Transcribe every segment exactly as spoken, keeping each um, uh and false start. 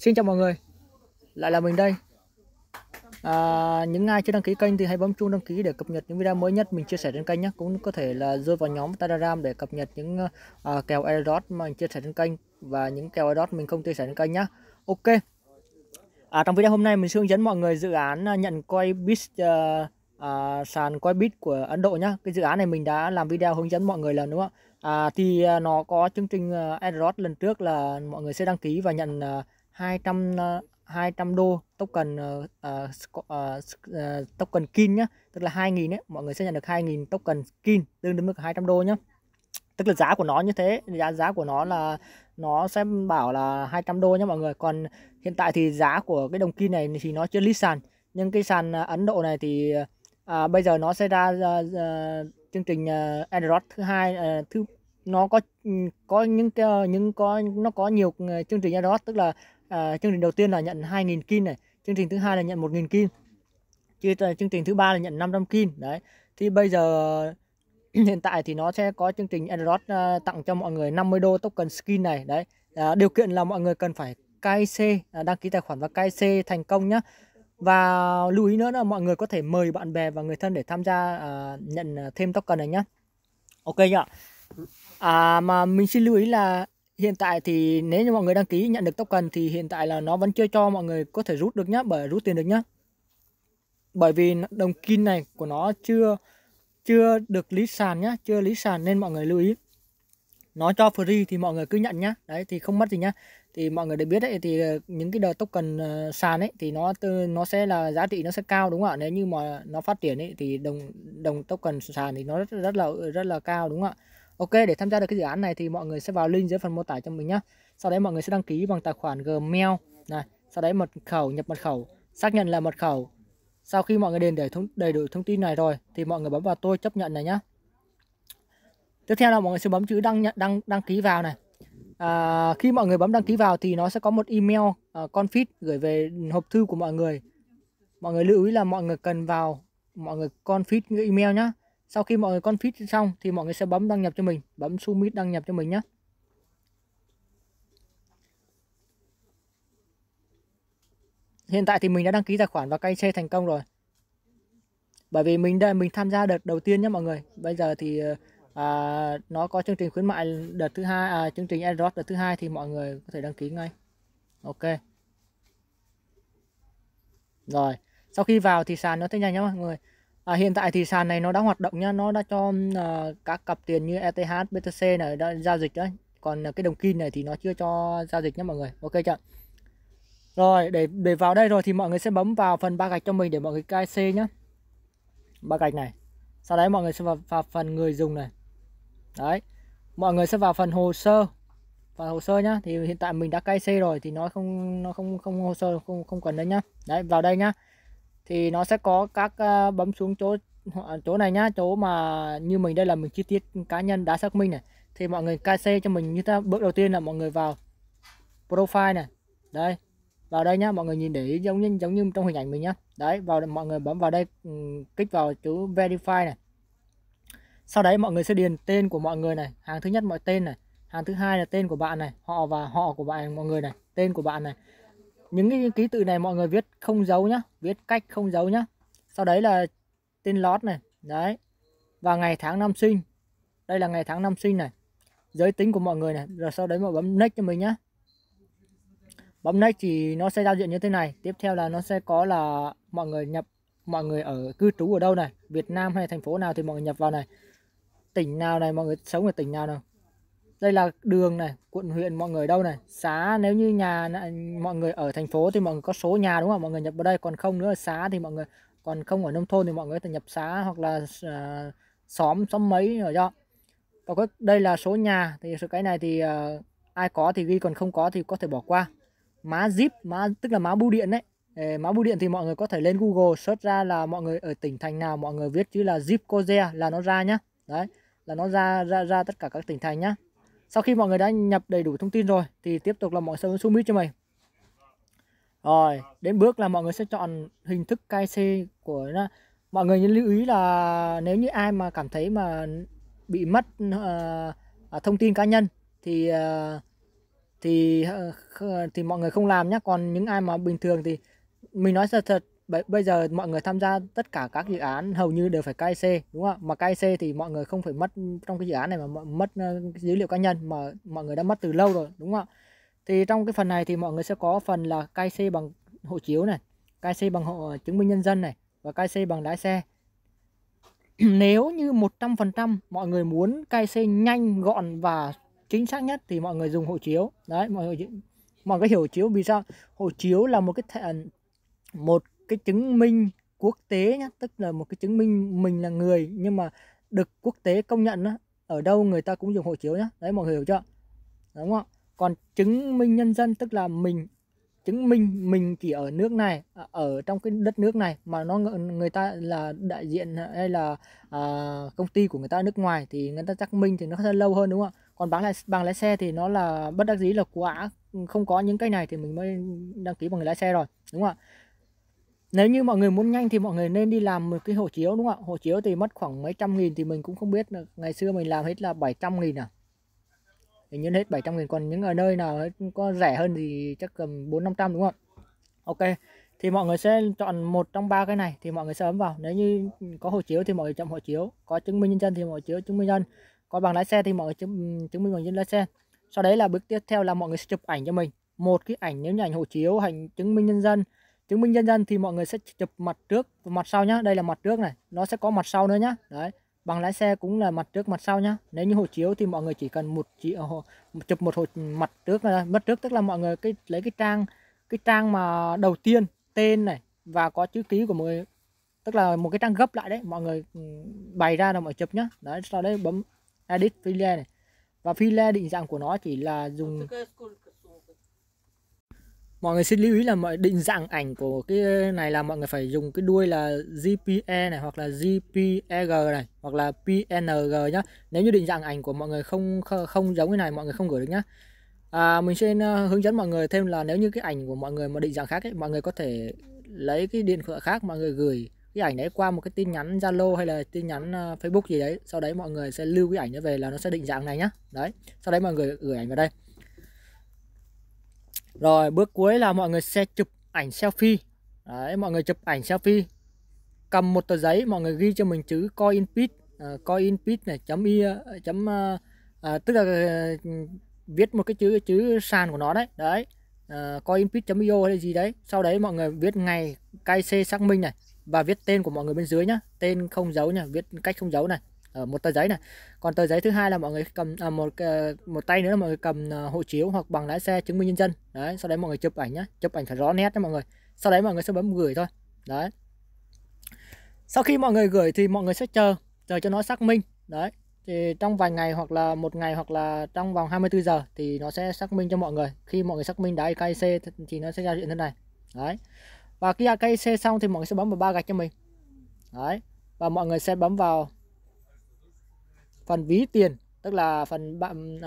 Xin chào mọi người, lại là mình đây. à, Những ai chưa đăng ký kênh thì hãy bấm chuông đăng ký để cập nhật những video mới nhất mình chia sẻ trên kênh nhé. Cũng có thể là rơi vào nhóm Telegram để cập nhật những uh, kèo airdrop mà mình chia sẻ trên kênh và những kèo airdrop mình không chia sẻ trên kênh nhé. Ok, à, trong video hôm nay mình sẽ hướng dẫn mọi người dự án nhận Coinbit, uh, À, sàn Coinbit của Ấn Độ nhá. Cái dự án này mình đã làm video hướng dẫn mọi người lần đúng không ạ? À, thì nó có chương trình airdrop lần trước là mọi người sẽ đăng ký và nhận hai trăm đô token uh, uh, uh, token skin nhá, tức là hai nghìn ấy, mọi người sẽ nhận được hai nghìn token skin tương đương với hai trăm đô nhá. Tức là giá của nó như thế, giá giá của nó là nó sẽ bảo là hai trăm đô nhá mọi người. Còn hiện tại thì giá của cái đồng skin này thì nó chưa list sàn, nhưng cái sàn Ấn Độ này thì À, bây giờ nó sẽ ra uh, uh, chương trình uh, airdrop thứ hai, uh, thứ nó có có những uh, những có nó có nhiều uh, chương trình airdrop, tức là uh, chương trình đầu tiên là nhận hai nghìn kin này, chương trình thứ hai là nhận một nghìn kin, chương trình thứ ba là nhận năm trăm kin đấy. Thì bây giờ hiện tại thì nó sẽ có chương trình airdrop uh, tặng cho mọi người năm mươi đô token skin này đấy. Uh, điều kiện là mọi người cần phải ca i xê, uh, đăng ký tài khoản và ca i xê thành công nhé. Và lưu ý nữa là mọi người có thể mời bạn bè và người thân để tham gia à, nhận thêm token này nhé. Ok nhá. À, mà mình xin lưu ý là hiện tại thì nếu như mọi người đăng ký nhận được token thì hiện tại là nó vẫn chưa cho mọi người có thể rút được nhá, bởi rút tiền được nhá. Bởi vì đồng skin này của nó chưa chưa được list sàn nhá, chưa list sàn nên mọi người lưu ý. Nó cho free thì mọi người cứ nhận nhá. Đấy thì không mất gì nhá. Thì mọi người để biết đấy, thì những cái token sàn ấy thì nó nó sẽ là giá trị nó sẽ cao đúng không ạ? Nếu như mà nó phát triển ấy thì đồng đồng token sàn thì nó rất, rất là rất là cao đúng không ạ? Ok, để tham gia được cái dự án này thì mọi người sẽ vào link dưới phần mô tả cho mình nhá. Sau đấy mọi người sẽ đăng ký bằng tài khoản Gmail này, sau đấy mật khẩu, nhập mật khẩu, xác nhận là mật khẩu. Sau khi mọi người điền đầy, đầy đủ thông tin này rồi thì mọi người bấm vào tôi chấp nhận này nhá. Tiếp theo là mọi người sẽ bấm chữ đăng nhận đăng đăng ký vào này. À, khi mọi người bấm đăng ký vào thì nó sẽ có một email uh, config gửi về hộp thư của mọi người. Mọi người lưu ý là mọi người cần vào mọi người config email nhá. Sau khi mọi người config xong thì mọi người sẽ bấm đăng nhập cho mình, bấm submit đăng nhập cho mình nhá. Hiện tại thì mình đã đăng ký tài khoản và ca i xê thành công rồi. Bởi vì mình đã mình tham gia đợt đầu tiên nhá mọi người. Bây giờ thì uh, À, nó có chương trình khuyến mại đợt thứ hai, à, chương trình airdrop đợt thứ hai thì mọi người có thể đăng ký ngay. Ok. Rồi, sau khi vào thì sàn nó sẽ nhanh nhá mọi người. À, hiện tại thì sàn này nó đã hoạt động nhá, nó đã cho uh, các cặp tiền như e tê hát, bê tê xê này đã giao dịch đấy. Còn uh, cái đồng kim này thì nó chưa cho giao dịch nhá mọi người. Ok chưa? Rồi, để để vào đây rồi thì mọi người sẽ bấm vào phần ba gạch cho mình để mọi người ca i xê nhá. Ba gạch này. Sau đấy mọi người sẽ vào, vào phần người dùng này. Đấy, mọi người sẽ vào phần hồ sơ, vào hồ sơ nhá. Thì hiện tại mình đã ca i xê rồi thì nó không nó không không hồ sơ không không cần đấy nhá. Đấy, vào đây nhá. Thì nó sẽ có các uh, bấm xuống chỗ chỗ này nhá, chỗ mà như mình đây là mình chi tiết cá nhân đã xác minh này. Thì mọi người ca i xê cho mình như ta bước đầu tiên là mọi người vào profile này. Đây. Vào đây nhá, mọi người nhìn để ý giống như giống như trong hình ảnh mình nhá. Đấy, vào mọi người bấm vào đây, kích vào chữ verify này. Sau đấy mọi người sẽ điền tên của mọi người này, hàng thứ nhất mọi tên này, hàng thứ hai là tên của bạn này, họ và họ của bạn mọi người này, tên của bạn này. Những cái ký tự này mọi người viết không dấu nhá, viết cách không dấu nhá. Sau đấy là tên lót này, đấy. Và ngày tháng năm sinh. Đây là ngày tháng năm sinh này. Giới tính của mọi người này, rồi sau đấy mọi người bấm next cho mình nhá. Bấm next thì nó sẽ giao diện như thế này. Tiếp theo là nó sẽ có là mọi người nhập mọi người ở cư trú ở đâu này, Việt Nam hay thành phố nào thì mọi người nhập vào này, tỉnh nào này, mọi người sống ở tỉnh nào nào, đây là đường này, quận huyện mọi người đâu này, xã, nếu như nhà mọi người ở thành phố thì mọi người có số nhà đúng không, mọi người nhập vào đây, còn không nữa là xã thì mọi người, còn không ở nông thôn thì mọi người thì nhập xã hoặc là uh, xóm xóm mấy rồi đó. Và đây là số nhà thì cái này thì uh, ai có thì ghi, còn không có thì có thể bỏ qua. Mã zip, mã tức là mã bưu điện đấy. Mã bưu điện thì mọi người có thể lên Google search ra là mọi người ở tỉnh thành nào, mọi người viết chứ là zip code là nó ra nhá. Đấy, là nó ra ra ra tất cả các tỉnh thành nhá. Sau khi mọi người đã nhập đầy đủ thông tin rồi thì tiếp tục là mọi người sẽ submit cho mình. Rồi, đến bước là mọi người sẽ chọn hình thức ca i xê của nó. Mọi người nên lưu ý là nếu như ai mà cảm thấy mà bị mất uh, thông tin cá nhân thì uh, thì thì mọi người không làm nhé. Còn những ai mà bình thường thì mình nói thật thật bây giờ mọi người tham gia tất cả các dự án hầu như đều phải ca i xê, đúng không? Mà ca i xê thì mọi người không phải mất trong cái dự án này mà mất dữ liệu cá nhân, mà mọi người đã mất từ lâu rồi, đúng không? Thì trong cái phần này thì mọi người sẽ có phần là ca i xê bằng hộ chiếu này, ca i xê bằng hộ chứng minh nhân dân này và ca i xê bằng lái xe. Nếu như một trăm phần trăm mọi người muốn ca i xê nhanh, gọn và chính xác nhất thì mọi người dùng hộ chiếu. Đấy, mọi người mọi người hiểu hộ chiếu vì sao? Hộ chiếu là một cái thẻ, một cái chứng minh quốc tế nhá, tức là một cái chứng minh mình là người nhưng mà được quốc tế công nhận đó. Ở đâu người ta cũng dùng hộ chiếu nhá. Đấy, mọi người hiểu chưa? Đúng không? Còn chứng minh nhân dân tức là mình chứng minh mình chỉ ở nước này, ở trong cái đất nước này, mà nó người ta là đại diện hay là à, công ty của người ta ở nước ngoài thì người ta xác minh thì nó sẽ lâu hơn, đúng không? Còn bằng lái, bằng lái xe thì nó là bất đắc dĩ là quá không có những cái này thì mình mới đăng ký bằng lái xe rồi, đúng không ạ? Nếu như mọi người muốn nhanh thì mọi người nên đi làm một cái hộ chiếu, đúng không ạ? Hộ chiếu thì mất khoảng mấy trăm nghìn, thì mình cũng không biết, ngày xưa mình làm hết là bảy trăm nghìn à, hình như hết bảy trăm nghìn, còn những ở nơi nào có rẻ hơn thì chắc cầm bốn năm trăm, đúng không? Ok, thì mọi người sẽ chọn một trong ba cái này thì mọi người sẽ ấm vào. Nếu như có hộ chiếu thì mọi người chọn hộ chiếu, có chứng minh nhân dân thì mọi người chiếu chứng minh nhân, có bằng lái xe thì mọi người chứng, chứng minh bằng lái xe. Sau đấy là bước tiếp theo là mọi người sẽ chụp ảnh cho mình một cái ảnh, nếu như ảnh hộ chiếu, ảnh chứng minh nhân dân. Chứng minh nhân dân thì mọi người sẽ chụp mặt trước và mặt sau nhá. Đây là mặt trước này, nó sẽ có mặt sau nữa nhá. Đấy, bằng lái xe cũng là mặt trước mặt sau nhá. Nếu như hộ chiếu thì mọi người chỉ cần một chỉ chụp một hộ mặt trước này, mặt trước tức là mọi người cái lấy cái trang cái trang mà đầu tiên, tên này và có chữ ký của mọi người, tức là một cái trang gấp lại đấy, mọi người bày ra là mọi chụp nhá. Đấy, sau đấy bấm edit file này, và file định dạng của nó chỉ là dùng, mọi người xin lưu ý là mọi định dạng ảnh của cái này là mọi người phải dùng cái đuôi là gi pê e này hoặc là gi pê e giê này hoặc là pê en giê nhá. Nếu như định dạng ảnh của mọi người không không giống cái này mọi người không gửi được nhá. À, mình sẽ hướng dẫn mọi người thêm là nếu như cái ảnh của mọi người mà định dạng khác ấy, mọi người có thể lấy cái điện thoại khác, mọi người gửi cái ảnh đấy qua một cái tin nhắn Zalo hay là tin nhắn Facebook gì đấy. Sau đấy mọi người sẽ lưu cái ảnh nó về là nó sẽ định dạng này nhá. Đấy, sau đấy mọi người gửi ảnh vào đây. Rồi bước cuối là mọi người sẽ chụp ảnh selfie. Đấy, mọi người chụp ảnh selfie, cầm một tờ giấy, mọi người ghi cho mình chữ Coinbit, uh, Coinbit này chấm i chấm uh, uh, tức là uh, viết một cái chữ chữ sàn của nó đấy, đấy uh, Coinbit chấm i o hay gì đấy. Sau đấy mọi người viết ngày ca i xê xác minh này và viết tên của mọi người bên dưới nhá, tên không dấu nhá, viết cách không dấu này ở một tờ giấy này. Còn tờ giấy thứ hai là mọi người cầm à, một một tay nữa là mọi người cầm hộ chiếu hoặc bằng lái xe, chứng minh nhân dân. Đấy, sau đấy mọi người chụp ảnh nhá, chụp ảnh phải rõ nét nha mọi người. Sau đấy mọi người sẽ bấm gửi thôi. Đấy, sau khi mọi người gửi thì mọi người sẽ chờ chờ cho nó xác minh. Đấy, thì trong vài ngày hoặc là một ngày hoặc là trong vòng hai mươi tư giờ thì nó sẽ xác minh cho mọi người. Khi mọi người xác minh đã ca i xê thì nó sẽ ra diện thế này. Đấy, và khi ca i xê xong thì mọi người sẽ bấm vào ba gạch cho mình. Đấy, và mọi người sẽ bấm vào phần ví tiền, tức là phần bạn uh,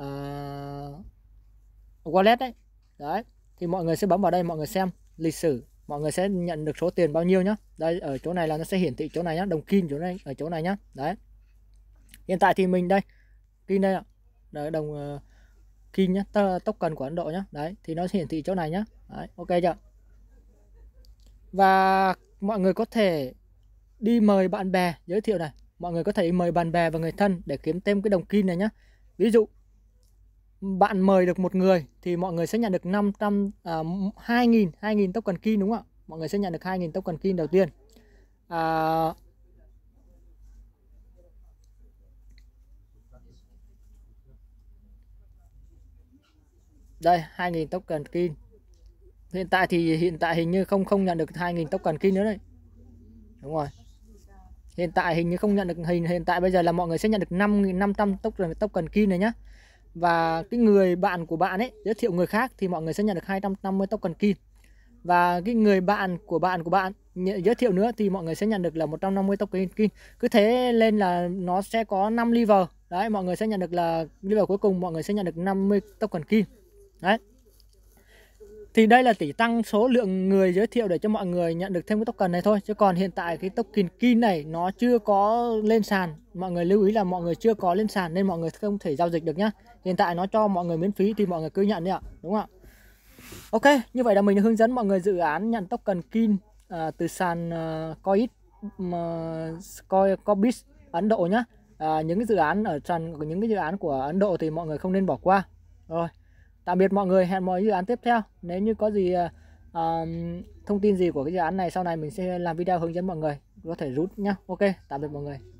uh, wallet đấy. Đấy, thì mọi người sẽ bấm vào đây, mọi người xem lịch sử, mọi người sẽ nhận được số tiền bao nhiêu nhá. Đây ở chỗ này là nó sẽ hiển thị chỗ này nhá, đồng kim chỗ này ở chỗ này nhá. Đấy, hiện tại thì mình đây kim đây ạ, đấy, đồng uh, kim nhá, token của Ấn Độ nhá. Đấy, thì nó sẽ hiển thị chỗ này nhá. Đấy, ok chưa? Và mọi người có thể đi mời bạn bè giới thiệu này, mọi người có thể mời bạn bè và người thân để kiếm thêm cái đồng kim này nhé. Ví dụ bạn mời được một người thì mọi người sẽ nhận được năm trăm à, hai nghìn hai nghìn token kim, đúng không ạ? Mọi người sẽ nhận được hai nghìn token kim đầu tiên. À, đây hai nghìn token kim. Hiện tại thì hiện tại hình như không không nhận được hai nghìn token kim nữa đấy. Đúng rồi. Hiện tại hình như không nhận được hình hiện tại bây giờ là mọi người sẽ nhận được năm nghìn năm trăm token token kim này nhá. Và cái người bạn của bạn ấy giới thiệu người khác thì mọi người sẽ nhận được hai trăm năm mươi token kim. Và cái người bạn của bạn của bạn giới thiệu nữa thì mọi người sẽ nhận được là một trăm năm mươi token kim. Cứ thế lên là nó sẽ có năm liver. Đấy, mọi người sẽ nhận được là liver cuối cùng mọi người sẽ nhận được năm mươi token kim. Đấy. Thì đây là tỷ tăng số lượng người giới thiệu để cho mọi người nhận được thêm cái token này thôi. Chứ còn hiện tại cái token kim này nó chưa có lên sàn. Mọi người lưu ý là mọi người chưa có lên sàn nên mọi người không thể giao dịch được nhá. hiện tại nó cho mọi người miễn phí thì mọi người cứ nhận đi ạ, đúng không ạ? Ok, như vậy là mình hướng dẫn mọi người dự án nhận token xê i en à, từ sàn uh, Coin, uh, Coinbit Ấn Độ nhá. À, những cái dự án ở sàn, những cái dự án của Ấn Độ thì mọi người không nên bỏ qua. Rồi, tạm biệt mọi người, hẹn mọi dự án tiếp theo. Nếu như có gì uh, thông tin gì của cái dự án này, sau này mình sẽ làm video hướng dẫn mọi người, có thể rút nhá. Ok, tạm biệt mọi người.